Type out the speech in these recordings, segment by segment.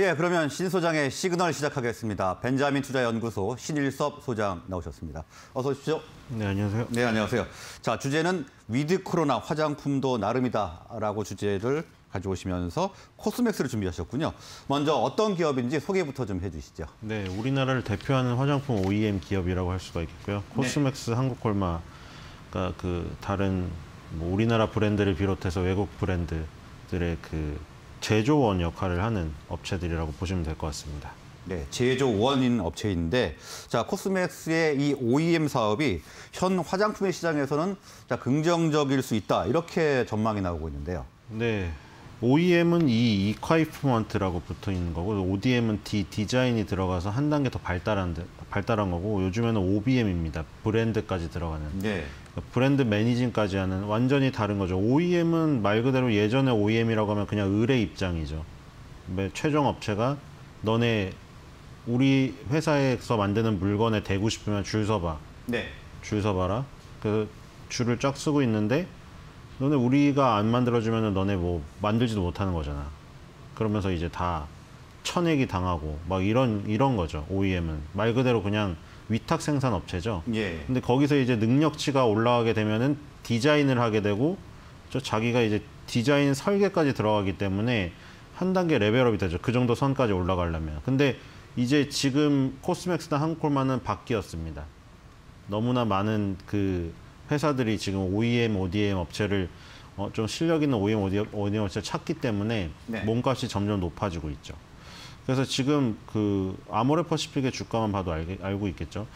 예, 그러면 신 소장의 시그널 시작하겠습니다. 벤자민 투자연구소 신일섭 소장 나오셨습니다. 어서 오십시오. 네, 안녕하세요. 네, 안녕하세요. 자, 주제는 위드 코로나 화장품도 나름이다라고 주제를 가져오시면서 코스맥스를 준비하셨군요. 먼저 어떤 기업인지 소개부터 좀 해주시죠. 네, 우리나라를 대표하는 화장품 OEM 기업이라고 할 수가 있고요. 코스맥스, 네. 한국콜마가 다른 뭐 우리나라 브랜드를 비롯해서 외국 브랜드들의 제조원 역할을 하는 업체들이라고 보시면 될 것 같습니다. 네, 제조원인 업체인데, 자, 코스맥스의 이 OEM 사업이 현 화장품의 시장에서는 긍정적일 수 있다, 이렇게 전망이 나오고 있는데요. 네. OEM은 E, equipment라고 붙어 있는 거고, ODM은 D, 디자인이 들어가서 한 단계 더 발달한 거고, 요즘에는 OBM입니다. 브랜드까지 들어가는. 네. 브랜드 매니징까지 하는 완전히 다른 거죠. OEM은 말 그대로 예전에 OEM이라고 하면 그냥 의뢰 입장이죠. 최종 업체가 너네 우리 회사에서 만드는 물건에 대고 싶으면 줄 서봐. 네. 줄 서봐라. 그래서 줄을 쫙 쓰고 있는데, 너네 우리가 안 만들어주면 너네 뭐 만들지도 못하는 거잖아. 그러면서 이제 다 천액이 당하고 막 이런 거죠. OEM은 말 그대로 그냥 위탁 생산 업체죠. 예. 근데 거기서 이제 능력치가 올라가게 되면은 디자인을 하게 되고, 저 자기가 이제 디자인 설계까지 들어가기 때문에 한 단계 레벨업이 되죠. 그 정도 선까지 올라가려면. 근데 이제 지금 코스맥스나 한콜마는 바뀌었습니다. 너무나 많은 회사들이 지금 OEM, ODM 업체를 좀 실력 있는 OEM 업체를 찾기 때문에, 네. 몸값이 점점 높아지고 있죠. 그래서 지금 아모레퍼시픽의 주가만 봐도 알고 있겠죠.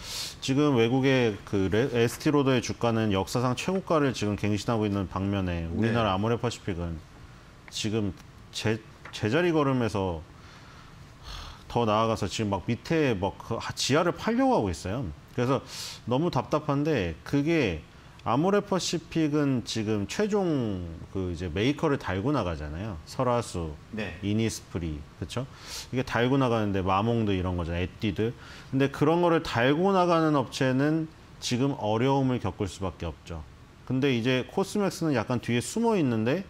지금 외국의 에스티로더의 주가는 역사상 최고가를 지금 갱신하고 있는 방면에, 우리나라, 네. 아모레퍼시픽은 지금 제자리 걸음에서 더 나아가서 지금 막 밑에 지하를 팔려고 하고 있어요. 그래서 너무 답답한데, 그게 아모레퍼시픽은 지금 최종 이제 메이커를 달고 나가잖아요. 설화수, 네. 이니스프리, 그렇죠? 이게 달고 나가는데 마몽드 이런 거잖아요. 에뛰드. 근데 그런 거를 달고 나가는 업체는 지금 어려움을 겪을 수밖에 없죠. 근데 이제 코스맥스는 약간 뒤에 숨어 있는데,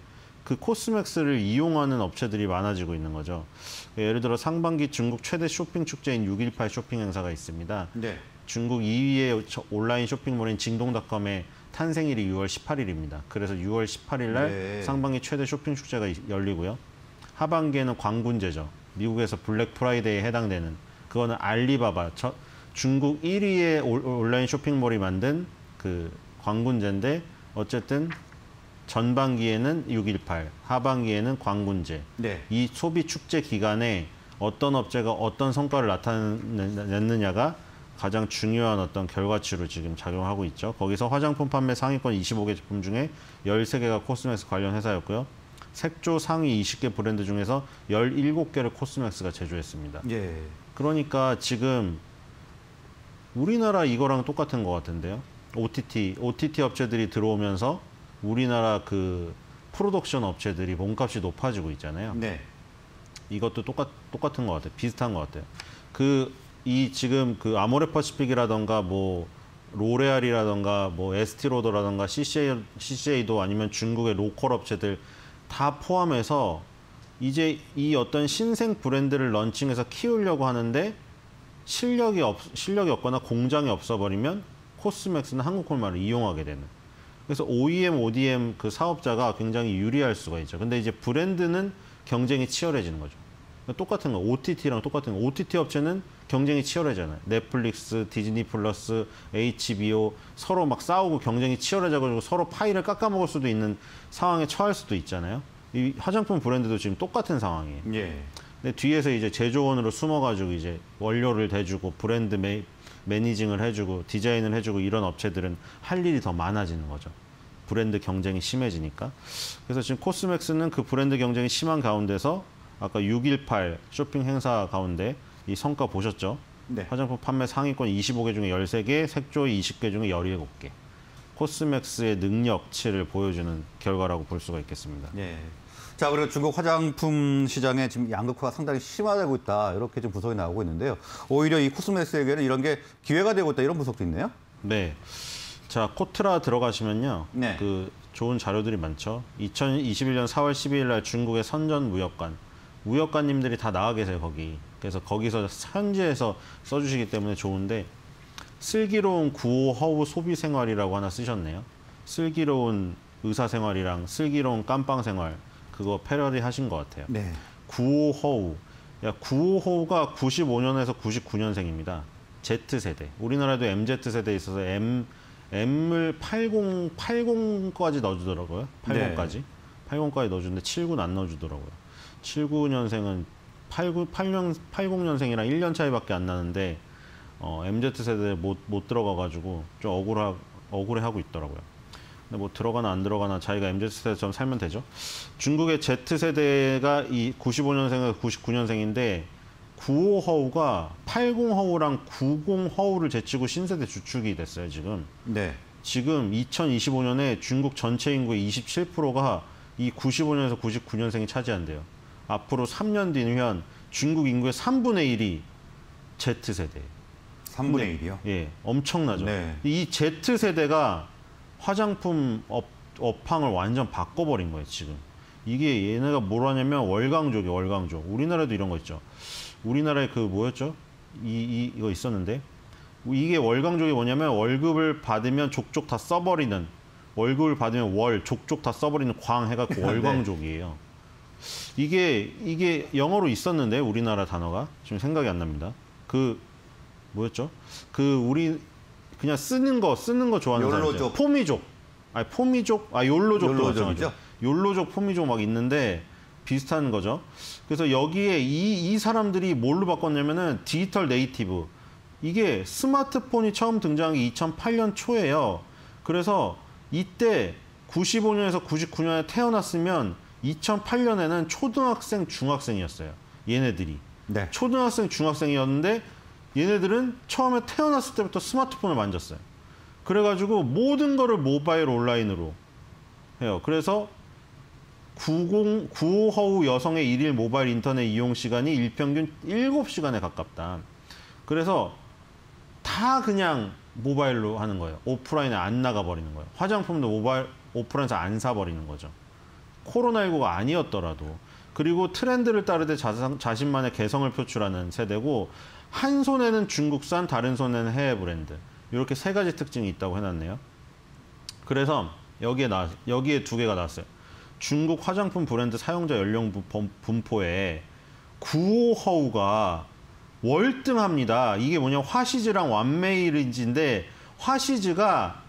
그 코스맥스를 이용하는 업체들이 많아지고 있는 거죠. 예를 들어 상반기 중국 최대 쇼핑 축제인 6.18 쇼핑 행사가 있습니다. 네. 중국 2위의 온라인 쇼핑몰인 징동닷컴의 탄생일이 6월 18일입니다. 그래서 6월 18일 날, 네. 상반기 최대 쇼핑 축제가 열리고요. 하반기에는 광군제죠. 미국에서 블랙 프라이데이에 해당되는, 그거는 알리바바, 중국 1위의 온라인 쇼핑몰이 만든 광군제인데, 어쨌든 전반기에는 6.18, 하반기에는 광군제. 네. 이 소비 축제 기간에 어떤 업체가 어떤 성과를 나타냈느냐가 가장 중요한 결과치로 지금 작용하고 있죠. 거기서 화장품 판매 상위권 25개 제품 중에 13개가 코스맥스 관련 회사였고요. 색조 상위 20개 브랜드 중에서 17개를 코스맥스가 제조했습니다. 예. 그러니까 지금 우리나라 이거랑 똑같은 것 같은데요. OTT 업체들이 들어오면서 우리나라 프로덕션 업체들이 몸값이 높아지고 있잖아요. 네. 이것도 똑같은 것 같아요. 비슷한 것 같아요. 지금 아모레퍼시픽이라던가 로레알이라던가 에스티로더라던가 CCA도 아니면 중국의 로컬 업체들 다 포함해서 이제 이 어떤 신생 브랜드를 런칭해서 키우려고 하는데, 실력이 없거나 공장이 없어버리면 코스맥스는 한국콜마를 이용하게 되는. 그래서 OEM, ODM 사업자가 굉장히 유리할 수가 있죠. 근데 이제 브랜드는 경쟁이 치열해지는 거죠. 똑같은 거, OTT랑 똑같은 거. OTT 업체는 경쟁이 치열하잖아요. 넷플릭스, 디즈니 플러스, HBO 서로 막 싸우고 경쟁이 치열해져가지고 서로 파이를 깎아먹을 수도 있는 상황에 처할 수도 있잖아요. 이 화장품 브랜드도 지금 똑같은 상황이에요. 예. 근데 뒤에서 이제 제조원으로 숨어가지고 이제 원료를 대주고 브랜드 매니징을 해주고 디자인을 해주고 이런 업체들은 할 일이 더 많아지는 거죠. 브랜드 경쟁이 심해지니까. 그래서 지금 코스맥스는 브랜드 경쟁이 심한 가운데서 아까 6.18 쇼핑 행사 가운데 이 성과 보셨죠? 네. 화장품 판매 상위권 25개 중에 13개, 색조 20개 중에 17개. 코스맥스의 능력치를 보여주는 결과라고 볼 수가 있겠습니다. 네. 자, 그리고 중국 화장품 시장에 지금 양극화가 상당히 심화되고 있다, 이렇게 좀 분석이 나오고 있는데요. 오히려 이 코스맥스에게는 이런 게 기회가 되고 있다, 이런 분석도 있네요. 네. 자, 코트라 들어가시면요. 네. 좋은 자료들이 많죠. 2021년 4월 12일 날 중국의 선전무역관 우역가님들이 다 나가 계세요, 거기. 그래서 거기서 현지에서 써주시기 때문에 좋은데, 슬기로운 구호 허우 소비 생활이라고 하나 쓰셨네요. 슬기로운 의사 생활이랑 슬기로운 깜빵 생활, 그거 패러디 하신 것 같아요. 네. 구호 허우. 구호 허우가 95년에서 99년생입니다. Z세대. 우리나라도 MZ세대에 있어서 M을 80까지 넣어주더라고요. 80까지. 네. 80까지 넣어주는데 79는 안 넣어주더라고요. 79년생은 80년생이랑 1년 차이밖에 안 나는데 MZ세대에 못 들어가가지고 좀 억울해하고 있더라고요. 근데 뭐 들어가나 안 들어가나 자기가 MZ세대처럼 살면 되죠. 중국의 Z세대가 이 95년생에서 99년생인데 95허우가 80허우랑 90허우를 제치고 신세대 주축이 됐어요, 지금. 네. 지금 2025년에 중국 전체 인구의 27%가 이 95년에서 99년생이 차지한대요. 앞으로 3년 뒤면 중국 인구의 3분의 1이 Z세대. 3분의 1이요? 예, 엄청나죠. 네. 이 Z세대가 화장품 업황을 완전 바꿔버린 거예요, 지금. 이게 얘네가 뭘 하냐면 월광족이에요, 월광족. 우리나라도 이런 거 있죠. 우리나라에 그 뭐였죠? 이거 있었는데. 이게 월광족이 뭐냐면 월급을 받으면 족족 다 써버리는, 월급을 받으면 족족 다 써버리는 광 해갖고 월광족이에요. 네. 이게 영어로 있었는데 우리나라 단어가 지금 생각이 안 납니다. 그 뭐였죠? 그 우리 그냥 쓰는 거 좋아하는 사람이죠. 포미족, 욜로족도 마찬가지죠. 욜로족, 포미족 막 있는데 비슷한 거죠. 그래서 여기에 이 사람들이 뭘로 바꿨냐면은 디지털 네이티브. 이게 스마트폰이 처음 등장한 게 2008년 초예요. 그래서 이때 95년에서 99년에 태어났으면 2008년에는 초등학생, 중학생이었어요. 얘네들이. 네. 초등학생, 중학생이었는데 얘네들은 처음에 태어났을 때부터 스마트폰을 만졌어요. 그래가지고 모든 거를 모바일 온라인으로 해요. 그래서 95허우 여성의 1일 모바일 인터넷 이용 시간이 일평균 7시간에 가깝다. 그래서 다 그냥 모바일로 하는 거예요. 오프라인에 안 나가버리는 거예요. 화장품도 모바일 오프라인에서 안 사버리는 거죠. 코로나19가 아니었더라도. 그리고 트렌드를 따르되 자신만의 개성을 표출하는 세대고, 한 손에는 중국산, 다른 손에는 해외 브랜드. 이렇게 세 가지 특징이 있다고 해놨네요. 그래서 여기에 두 개가 나왔어요. 중국 화장품 브랜드 사용자 연령 분포에 95허우가 월등합니다. 이게 뭐냐, 화시즈랑 완메이리지인데, 화시즈가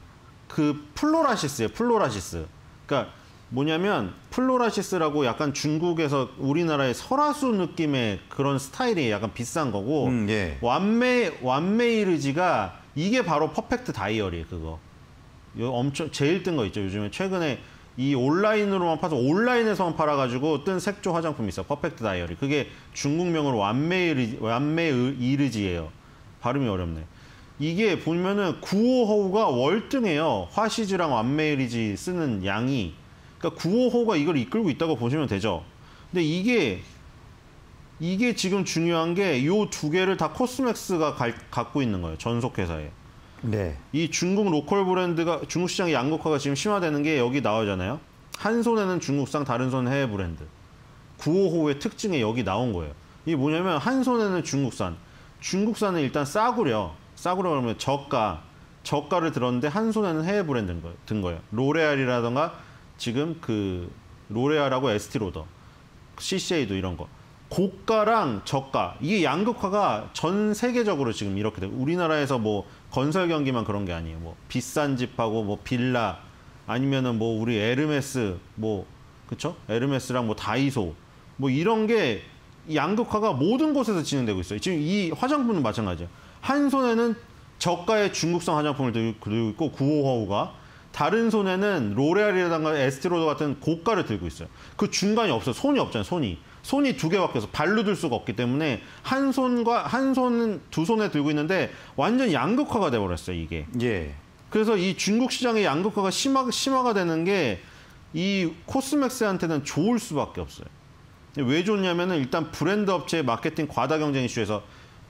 그 플로라시스예요, 플로라시스. 그러니까 뭐냐면 플로라시스라고 약간 중국에서 우리나라의 설화수 느낌의 그런 스타일이 약간 비싼 거고, 예. 완메이르지가 이게 바로 퍼펙트 다이어리예요, 그거. 엄청 제일 뜬 거 있죠, 요즘에. 최근에 이 온라인으로만 팔아서, 온라인에서만 팔아가지고 뜬 색조 화장품이 있어요. 퍼펙트 다이어리. 그게 중국명으로 완메이르지예요. 발음이 어렵네. 이게 보면은 95허우가 월등해요. 화시즈랑 완메이르지 쓰는 양이. 그러니까 95허우가 이걸 이끌고 있다고 보시면 되죠. 근데 이게 지금 중요한 게, 요 두 개를 다 코스맥스가 갖고 있는 거예요, 전속 회사에. 네. 이 중국 로컬 브랜드가, 중국 시장의 양극화가 지금 심화되는 게 여기 나오잖아요. 한 손에는 중국산, 다른 손은 해외 브랜드. 95호의 특징이 여기 나온 거예요. 이게 뭐냐면, 한 손에는 중국산. 중국산은 일단 싸구려 그러면 저가를 들었는데, 한 손에는 해외 브랜드 든 거예요. 로레알이라던가, 지금 그 로레알하고 에스티 로더, CCA도 이런 거. 고가랑 저가, 이게 양극화가 전 세계적으로 지금 이렇게 되고, 우리나라에서 뭐 건설 경기만 그런 게 아니에요. 뭐 비싼 집하고 뭐 빌라, 아니면은 뭐 우리 에르메스, 뭐 그쵸? 에르메스랑 뭐 다이소, 뭐 이런 게 양극화가 모든 곳에서 진행되고 있어요. 지금 이 화장품은 마찬가지예요. 한 손에는 저가의 중국산 화장품을 들고 있고, 95허우가 다른 손에는 로레알이라든가 에스티 로더 같은 고가를 들고 있어요. 그 중간이 없어요. 손이 없잖아요, 손이. 손이 두 개밖에 없어. 발로 들 수가 없기 때문에 두 손에 들고 있는데 완전 양극화가 돼버렸어요, 이게. 예. 그래서 이 중국 시장의 양극화가 심화가 되는 게 이 코스맥스한테는 좋을 수밖에 없어요. 왜 좋냐면은 일단 브랜드 업체의 마케팅 과다 경쟁 이슈에서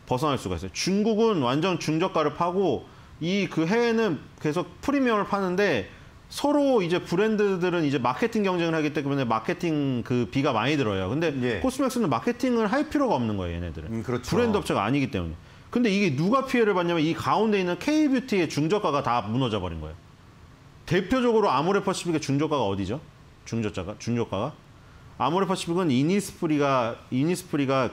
벗어날 수가 있어요. 중국은 완전 중저가를 파고 이 그 해외는 계속 프리미엄을 파는데, 서로 이제 브랜드들은 이제 마케팅 경쟁을 하기 때문에 마케팅 그 비가 많이 들어요. 근데 예. 코스맥스는 마케팅을 할 필요가 없는 거예요, 얘네들은. 그렇죠. 브랜드 업체가 아니기 때문에. 근데 이게 누가 피해를 봤냐면 이 가운데 있는 K뷰티의 중저가가 다 무너져 버린 거예요. 대표적으로 아모레퍼시픽의 중저가가 어디죠? 중저가가? 아모레퍼시픽은 이니스프리가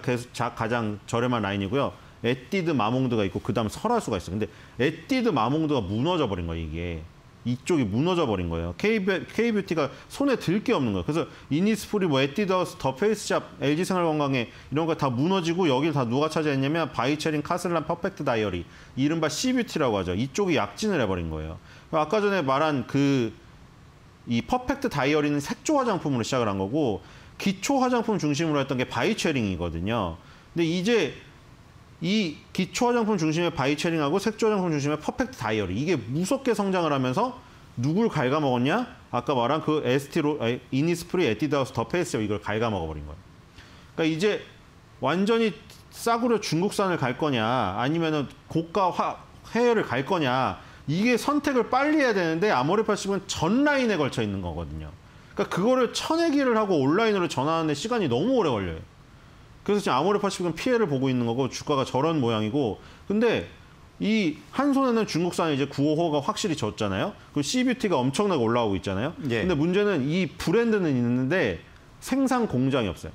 계속 가장 저렴한 라인이고요. 에뛰드, 마몽드가 있고 그다음 설화수가 있어요. 근데 에뛰드, 마몽드가 무너져 버린 거예요, 이게. 이쪽이 무너져 버린 거예요. K뷰티가 손에 들 게 없는 거예요. 그래서 이니스프리, 뭐 에뛰드하우스, 더페이스샵, LG생활건강에 이런 거 다 무너지고 여기를 다 누가 차지했냐면 바이체린, 카슬란, 퍼펙트 다이어리, 이른바 C뷰티라고 하죠. 이쪽이 약진을 해버린 거예요. 아까 전에 말한 이 퍼펙트 다이어리는 색조 화장품으로 시작을 한 거고 기초 화장품 중심으로 했던 게 바이체링이거든요. 근데 이제 이 기초 화장품 중심의 바이체링하고 색조 화장품 중심의 퍼펙트 다이어리, 이게 무섭게 성장을 하면서 누굴 갉아먹었냐? 아까 말한 그 이니스프리, 에뛰드하우스, 더페이스샵, 이걸 갉아먹어버린 거예요. 그러니까 이제 완전히 싸구려 중국산을 갈 거냐 아니면은 고가 해외를 갈 거냐, 이게 선택을 빨리 해야 되는데 아모레퍼시픽은 전 라인에 걸쳐 있는 거거든요. 그러니까 그거를 쳐내기를 하고 온라인으로 전환하는데 시간이 너무 오래 걸려요. 그래서 지금 아모레퍼시픽은 피해를 보고 있는 거고 주가가 저런 모양이고, 근데 이 한 손에는 중국산에 이제 9호가 확실히 졌잖아요. 그럼 C뷰티가 엄청나게 올라오고 있잖아요. 예. 근데 문제는 이 브랜드는 있는데 생산 공장이 없어요.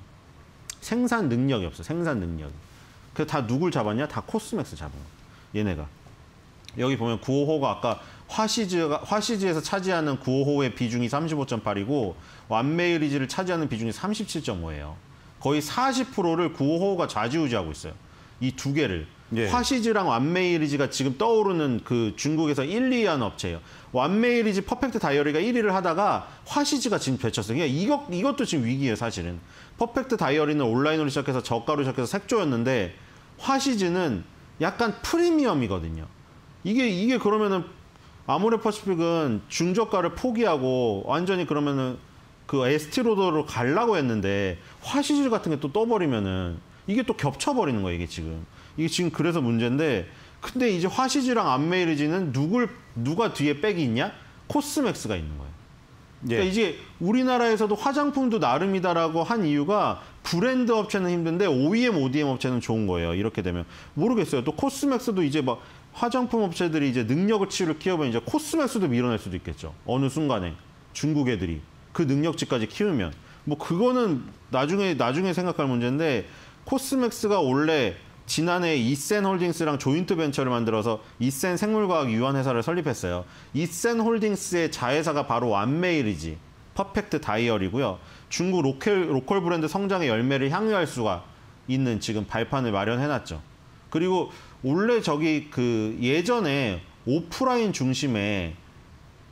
생산 능력이 없어요. 그래서 다 누굴 잡았냐? 다 코스맥스 잡은 거예요, 얘네가. 여기 보면 9호가 아까 화시즈에서 차지하는 9호의 비중이 35.8이고 완메이리즈를 차지하는 비중이 37.5예요. 거의 40%를 9호가 좌지우지하고 있어요. 이 두 개를. 예. 화시즈랑 완메이리즈가 지금 떠오르는 그 중국에서 1, 2위 한 업체예요. 완메이리즈, 퍼펙트 다이어리가 1위를 하다가 화시즈가 지금 배쳤어요. 그러니까 이것도 지금 위기예요, 사실은. 퍼펙트 다이어리는 온라인으로 시작해서 저가로 시작해서 색조였는데 화시즈는 약간 프리미엄이거든요. 이게 그러면은 아모레퍼시픽은 중저가를 포기하고 완전히 그러면은 그 에스티로더로 가려고 했는데 화시즈 같은 게 또 떠버리면은 이게 또 겹쳐버리는 거예요, 이게 지금. 그래서 문제인데, 근데 이제 화시즈랑 안메이르지는 누가 뒤에 백이 있냐? 코스맥스가 있는 거예요. 예. 그러니까 이제 우리나라에서도 화장품도 나름이다라고 한 이유가 브랜드 업체는 힘든데 OEM, ODM 업체는 좋은 거예요. 이렇게 되면 모르겠어요. 또 코스맥스도 이제 막 화장품 업체들이 이제 능력치를 키우면 이제 코스맥스도 밀어낼 수도 있겠죠. 어느 순간에 중국 애들이 그 능력치까지 키우면. 뭐 그거는 나중에 생각할 문제인데, 코스맥스가 원래 지난해 이센 홀딩스랑 조인트 벤처를 만들어서 이센 생물과학 유한 회사를 설립했어요. 이센 홀딩스의 자회사가 바로 완메이리지, 퍼펙트 다이어리고요. 중국 로컬 브랜드 성장의 열매를 향유할 수가 있는 지금 발판을 마련해놨죠. 그리고 원래 저기 그 예전에 오프라인 중심에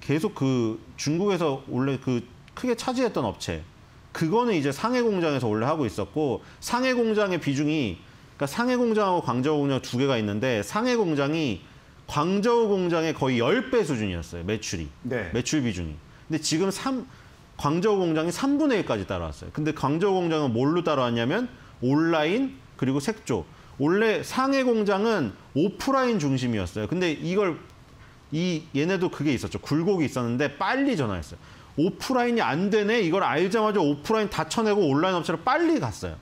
계속 그 중국에서 원래 그 크게 차지했던 업체, 그거는 이제 상해 공장에서 원래 하고 있었고, 상해 공장의 비중이, 그러니까 상해 공장하고 광저우 공장 두 개가 있는데 상해 공장이 광저우 공장의 거의 10배 수준이었어요, 매출이. 네. 매출 비중이. 근데 지금 광저우 공장이 3분의 1까지 따라왔어요. 근데 광저우 공장은 뭘로 따라왔냐면 온라인 그리고 색조. 원래 상해 공장은 오프라인 중심이었어요. 근데 얘네도 그게 있었죠. 굴곡이 있었는데 빨리 전화했어요. 오프라인이 안 되네. 이걸 알자마자 오프라인 다 쳐내고 온라인 업체로 빨리 갔어요.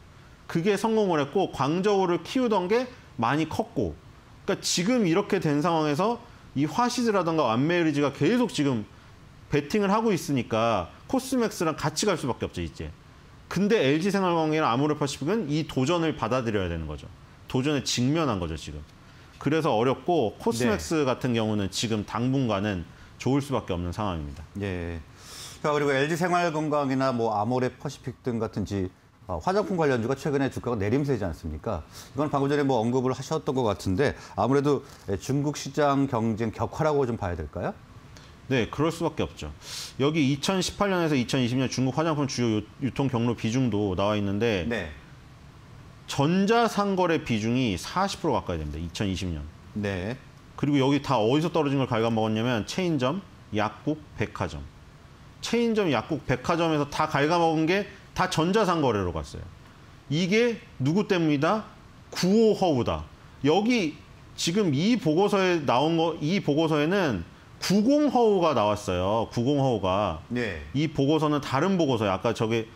그게 성공을 했고 광저우를 키우던 게 많이 컸고. 그러니까 지금 이렇게 된 상황에서 이 화시즈라던가 완메이리즈가 계속 지금 배팅을 하고 있으니까 코스맥스랑 같이 갈 수밖에 없죠, 이제. 근데 LG생활건강이랑 아모레퍼시픽은 이 도전을 받아들여야 되는 거죠. 도전에 직면한 거죠, 지금. 그래서 어렵고 코스맥스 네. 같은 경우는 지금 당분간은 좋을 수밖에 없는 상황입니다. 예. 자, 그리고 LG생활건강이나 뭐 아모레퍼시픽 등 같은 화장품 관련주가 최근에 주가가 내림세지 않습니까? 이건 방금 전에 뭐 언급을 하셨던 것 같은데 아무래도 중국 시장 경쟁 격화라고 좀 봐야 될까요? 네, 그럴 수밖에 없죠. 여기 2018년에서 2020년 중국 화장품 주요 유통 경로 비중도 나와 있는데 네. 전자상거래 비중이 40% 가까이 됩니다, 2020년. 네. 그리고 여기 다 어디서 떨어진 걸 갉아먹었냐면 체인점, 약국, 백화점. 체인점, 약국, 백화점에서 다 갉아먹은 게 다 전자상거래로 갔어요. 이게 누구 때문이다? 9호 허우다. 여기 지금 이 보고서에 나온 거, 이 보고서에는 90허우가 나왔어요. 90허우가. 네. 이 보고서는 다른 보고서예요. 아까 저기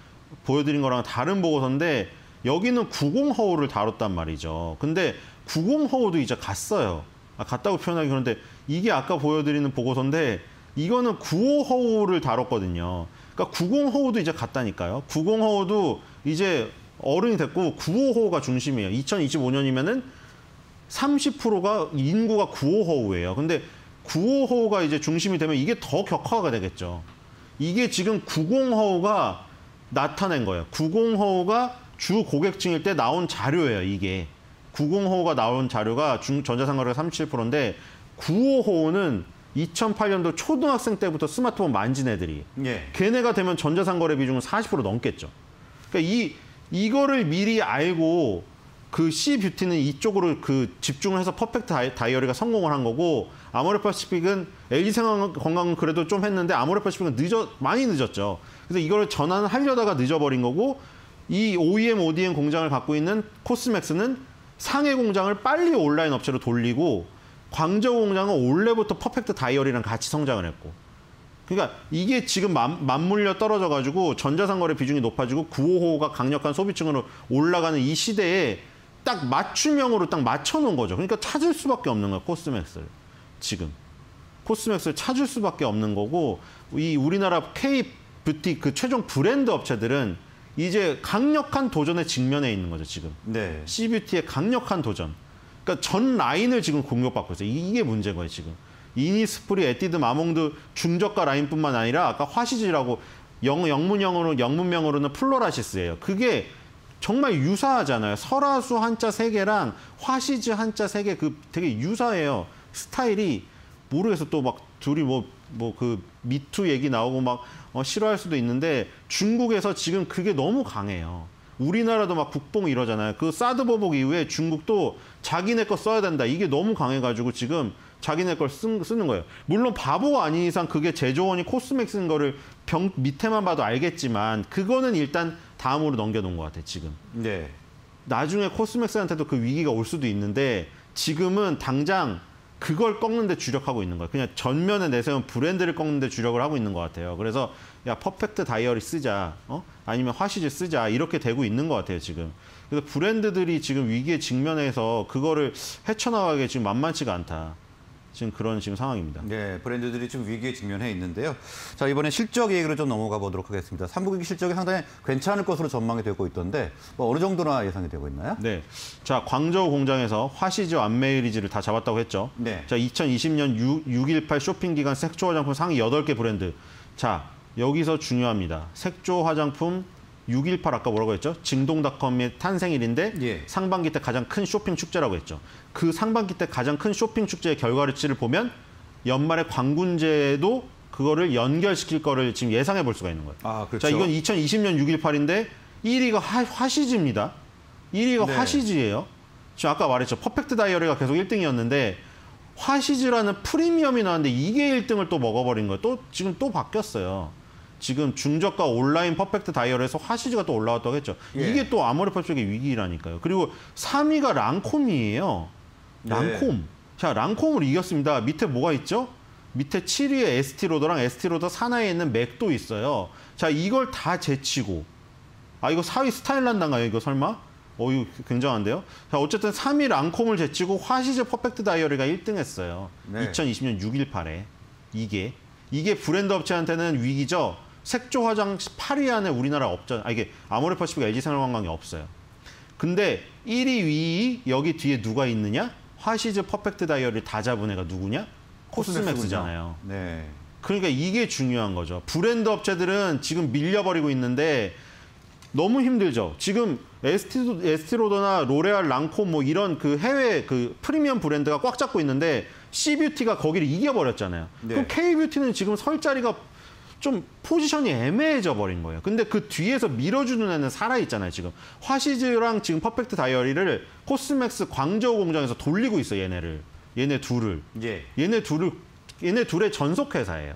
보여드린 거랑 다른 보고서인데 여기는 90허우를 다뤘단 말이죠. 근데 90허우도 이제 갔어요. 아, 갔다고 표현하기 그런데 이게 아까 보여드리는 보고서인데 이거는 95허우를 다뤘거든요. 그러니까 90허우도 이제 갔다니까요. 90허우도 이제 어른이 됐고 95허우가 중심이에요. 2025년이면은 30%가 인구가 95허우예요. 근데 95허우가 이제 중심이 되면 이게 더 격화가 되겠죠. 이게 지금 90허우가 나타낸 거예요. 90허우가 주 고객층일 때 나온 자료예요. 이게 90허우가 나온 자료가 전자상거래가 37%인데 95허우는 2008년도 초등학생 때부터 스마트폰 만진 애들이 예. 걔네가 되면 전자상거래 비중은 40% 넘겠죠. 그러니까 이거를 미리 알고 그 C뷰티는 이쪽으로 그 집중해서 퍼펙트 다이어리가 성공을 한 거고 아모레파시픽은 LG생활건강은 그래도 좀 했는데 아모레파시픽은 많이 늦었죠. 그래서 이걸 전환하려다가 늦어버린 거고 이 OEM, ODM 공장을 갖고 있는 코스맥스는 상해 공장을 빨리 온라인 업체로 돌리고 광저우 공장은 올해부터 퍼펙트 다이어리랑 같이 성장을 했고 그러니까 이게 지금 맞물려 떨어져가지고 전자상거래 비중이 높아지고 95호가 강력한 소비층으로 올라가는 이 시대에 딱 맞춤형으로 딱 맞춰놓은 거죠. 그러니까 찾을 수밖에 없는 거예요. 코스맥스를. 지금. 코스맥스를 찾을 수밖에 없는 거고 이 우리나라 K-뷰티 그 최종 브랜드 업체들은 이제 강력한 도전에 직면해 있는 거죠. 지금. 네. C뷰티의 강력한 도전. 그러니까 전 라인을 지금 공격받고 있어요. 이게 문제인 거예요. 지금. 이니스프리, 에뛰드, 마몽드 중저가 라인뿐만 아니라 아까 화시즈라고 영문명으로는 플로라시스예요. 그게 정말 유사하잖아요. 설화수 한자 세 개랑 화시즈 한자 세 개 그 되게 유사해요. 스타일이 모르겠어. 또 막 둘이 그 미투 얘기 나오고 막 싫어할 수도 있는데 중국에서 지금 그게 너무 강해요. 우리나라도 막 국뽕 이러잖아요. 그 사드 보복 이후에 중국도 자기네 거 써야 된다. 이게 너무 강해가지고 지금 자기네 걸 쓰는 거예요. 물론 바보가 아닌 이상 그게 제조원이 코스맥스인 거를 병 밑에만 봐도 알겠지만 그거는 일단 다음으로 넘겨놓은 것 같아 지금. 네. 나중에 코스맥스한테도 그 위기가 올 수도 있는데 지금은 당장 그걸 꺾는 데 주력하고 있는 거예요. 그냥 전면에 내세운 브랜드를 꺾는 데 주력을 하고 있는 것 같아요. 그래서 야 퍼펙트 다이어리 쓰자. 아니면 화시즈 쓰자. 이렇게 되고 있는 것 같아요 지금. 그래서 브랜드들이 지금 위기에 직면해서 그거를 헤쳐나가기에 지금 만만치가 않다. 지금 그런 지금 상황입니다. 네, 브랜드들이 지금 위기에 직면해 있는데요. 자, 이번에 실적 얘기로 좀 넘어가 보도록 하겠습니다. 3분기 실적이 상당히 괜찮을 것으로 전망이 되고 있던데 뭐 어느 정도나 예상이 되고 있나요? 네, 자 광저우 공장에서 화시즈, 안메이리즈를 다 잡았다고 했죠. 네. 자, 2020년 6.18 쇼핑기간 색조 화장품 상위 8개 브랜드. 자, 여기서 중요합니다. 색조 화장품 6.18 아까 뭐라고 했죠? 징동닷컴의 탄생일인데 예. 상반기 때 가장 큰 쇼핑 축제라고 했죠. 그 상반기 때 가장 큰 쇼핑 축제의 결과치를 보면 연말에 광군제도 그거를 연결시킬 거를 지금 예상해 볼 수가 있는 거예요. 아, 그렇죠. 자, 이건 2020년 6.18인데 1위가 화시즈입니다. 1위가 네. 화시즈예요. 지금 아까 말했죠. 퍼펙트 다이어리가 계속 1등이었는데 화시즈라는 프리미엄이 나왔는데 이게 1등을 또 먹어버린 거예요. 또 지금 또 바뀌었어요. 지금 중저가 온라인 퍼펙트 다이얼에서 화시즈가 또 올라왔다고 했죠. 예. 이게 또 아모레퍼시픽의 위기라니까요. 그리고 3위가 랑콤이에요. 랑콤. 예. 자, 랑콤을 이겼습니다. 밑에 뭐가 있죠? 밑에 7위에 에스티로더랑 에스티로더 산하에 있는 맥도 있어요. 자, 이걸 다 제치고. 아, 이거 4위 스타일란다인가요? 이거 설마? 이거 굉장한데요? 자, 어쨌든 3위 랑콤을 제치고 화시즈 퍼펙트 다이어리가 1등 했어요. 네. 2020년 6.18에. 이게 브랜드 업체한테는 위기죠. 색조 화장 8위 안에 우리나라 없잖아요. 이게 아모레퍼시픽 LG생활관광이 없어요. 근데 1위, 2위 여기 뒤에 누가 있느냐? 화시즈 퍼펙트 다이어리를 다 잡은 애가 누구냐? 코스맥스잖아요. 네. 그러니까 이게 중요한 거죠. 브랜드 업체들은 지금 밀려버리고 있는데 너무 힘들죠. 지금 에스티로더나 로레알, 랑콤 뭐 이런 그 해외 그 프리미엄 브랜드가 꽉 잡고 있는데 C뷰티가 거기를 이겨버렸잖아요. 네. 그럼 K뷰티는 지금 설 자리가 좀 포지션이 애매해져 버린 거예요. 근데 그 뒤에서 밀어주는 애는 살아있잖아요. 지금 화시즈랑 지금 퍼펙트 다이어리를 코스맥스 광저우 공장에서 돌리고 있어요. 얘네 둘을. 예. 얘네 둘의 전속 회사예요.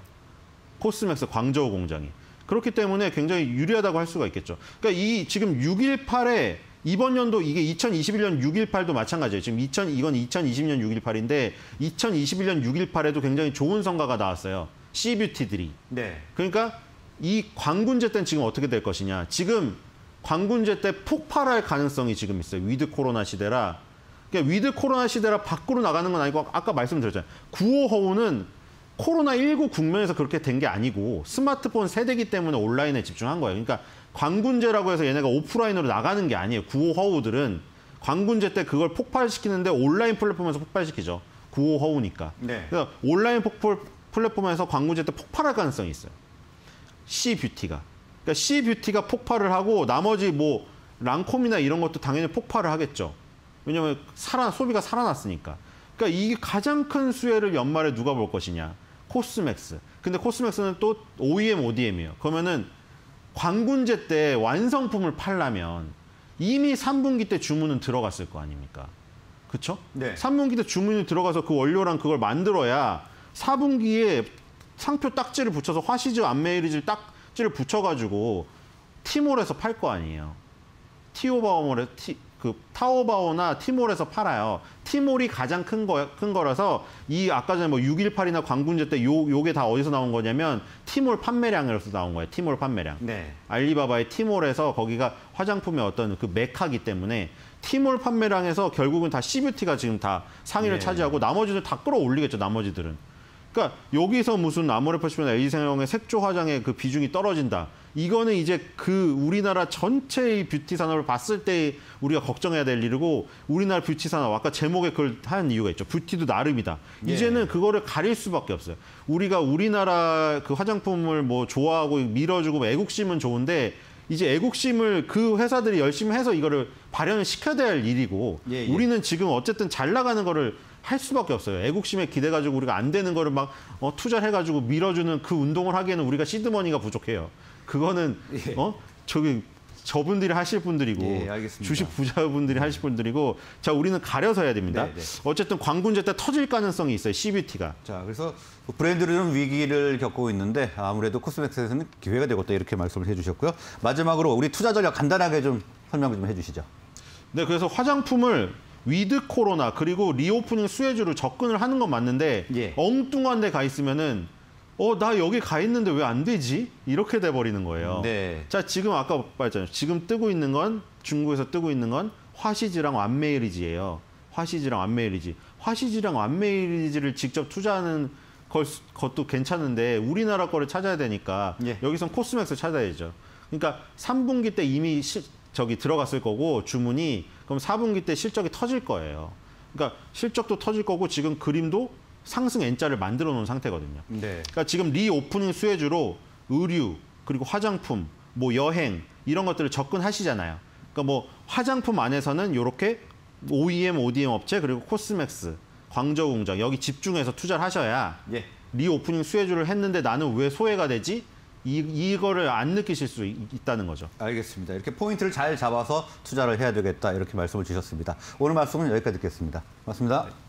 코스맥스 광저우 공장이. 그렇기 때문에 굉장히 유리하다고 할 수가 있겠죠. 그러니까 이 지금 6.18에 이번 연도 이게 2021년 6.18도 마찬가지예요. 지금 이건 2020년 6.18인데 2021년 6.18에도 굉장히 좋은 성과가 나왔어요. C뷰티들이. 네. 그러니까 이 광군제 때는 지금 어떻게 될 것이냐. 지금 광군제 때 폭발할 가능성이 지금 있어요. 위드 코로나 시대라. 그러니까 위드 코로나 시대라 밖으로 나가는 건 아니고 아까 말씀드렸잖아요. 구호 허우는 코로나19 국면에서 그렇게 된 게 아니고 스마트폰 세대기 때문에 온라인에 집중한 거예요. 그러니까 광군제라고 해서 얘네가 오프라인으로 나가는 게 아니에요. 구호 허우들은 광군제 때 그걸 폭발시키는데 온라인 플랫폼에서 폭발시키죠. 구호 허우니까. 네. 그래서 온라인 플랫폼에서 광군제 때 폭발할 가능성이 있어요. C뷰티가. 그러니까 C뷰티가 폭발을 하고 나머지 뭐 랑콤이나 이런 것도 당연히 폭발을 하겠죠. 왜냐면 소비가 살아났으니까. 그러니까 이게 가장 큰 수혜를 연말에 누가 볼 것이냐. 코스맥스. 근데 코스맥스는 또 OEM, ODM이에요. 그러면은 광군제 때 완성품을 팔려면 이미 3분기 때 주문은 들어갔을 거 아닙니까? 그렇죠? 네. 3분기 때 주문이 들어가서 그 원료랑 그걸 만들어야 4분기에 상표 딱지를 붙여서 화시즈, 안메이리즈 딱지를 붙여가지고 티몰에서 팔 거 아니에요. 타오바오나 티몰에서 팔아요. 티몰이 가장 큰 거라서 이 아까 전에 뭐 6.18이나 광군제 때 요게 다 어디서 나온 거냐면 티몰 판매량으로서 나온 거예요. 티몰 판매량. 네. 알리바바의 티몰에서 거기가 화장품의 어떤 그 메카기 때문에 티몰 판매량에서 결국은 다 C뷰티가 지금 다 상위를 네. 차지하고 나머지들 다 끌어올리겠죠. 나머지들은. 그러니까 여기서 무슨 아모레퍼시픽이나 LG생활의 색조 화장의 그 비중이 떨어진다. 이거는 이제 그 우리나라 전체의 뷰티 산업을 봤을 때 우리가 걱정해야 될 일이고 우리나라 뷰티 산업 아까 제목에 그걸 한 이유가 있죠. 뷰티도 나름이다. 예. 이제는 그거를 가릴 수밖에 없어요. 우리가 우리나라 그 화장품을 뭐 좋아하고 밀어주고 애국심은 좋은데 이제 애국심을 그 회사들이 열심히 해서 이거를 발현을 시켜야 될 일이고 예. 우리는 지금 어쨌든 잘 나가는 거를 할 수밖에 없어요. 애국심에 기대가지고 우리가 안 되는 거를 막 투자를 해가지고 밀어주는 그 운동을 하기에는 우리가 시드머니가 부족해요. 그거는 예. 저분들이 하실 분들이고 예, 주식 부자분들이 하실 분들이고 자 우리는 가려서 해야 됩니다. 네, 네. 어쨌든 광군제 때 터질 가능성이 있어요. C뷰티가. 자 그래서 브랜드들은 위기를 겪고 있는데 아무래도 코스맥스에서는 기회가 되고 있다 이렇게 말씀을 해주셨고요. 마지막으로 우리 투자 전략 간단하게 좀 설명 좀 해주시죠. 네, 그래서 화장품을 위드 코로나 그리고 리오프닝 수혜주로 접근을 하는 건 맞는데 예. 엉뚱한 데 가 있으면은 나 여기 가 있는데 왜 안 되지? 이렇게 돼 버리는 거예요. 네. 자, 지금 아까 말했잖아요. 지금 뜨고 있는 건 중국에서 뜨고 있는 건 화시지랑 완메이리지예요. 화시지랑 완메이리지. 화시지랑 완메이리지를 직접 투자하는 것도 괜찮은데 우리나라 거를 찾아야 되니까 예. 여기선 코스맥스 찾아야죠. 그러니까 3분기 때 이미 저기 들어갔을 거고 주문이 그럼 4분기 때 실적이 터질 거예요. 그러니까 실적도 터질 거고 지금 그림도 상승 N자를 만들어 놓은 상태거든요. 네. 그러니까 지금 리오프닝 수혜주로 의류 그리고 화장품, 뭐 여행 이런 것들을 접근하시잖아요. 그러니까 뭐 화장품 안에서는 이렇게 OEM, ODM 업체 그리고 코스맥스, 광저우 공장 여기 집중해서 투자를 하셔야 예. 리오프닝 수혜주를 했는데 나는 왜 소외가 되지? 이거를 안 느끼실 수 있다는 거죠. 알겠습니다. 이렇게 포인트를 잘 잡아서 투자를 해야 되겠다 이렇게 말씀을 주셨습니다. 오늘 말씀은 여기까지 듣겠습니다. 고맙습니다. 네.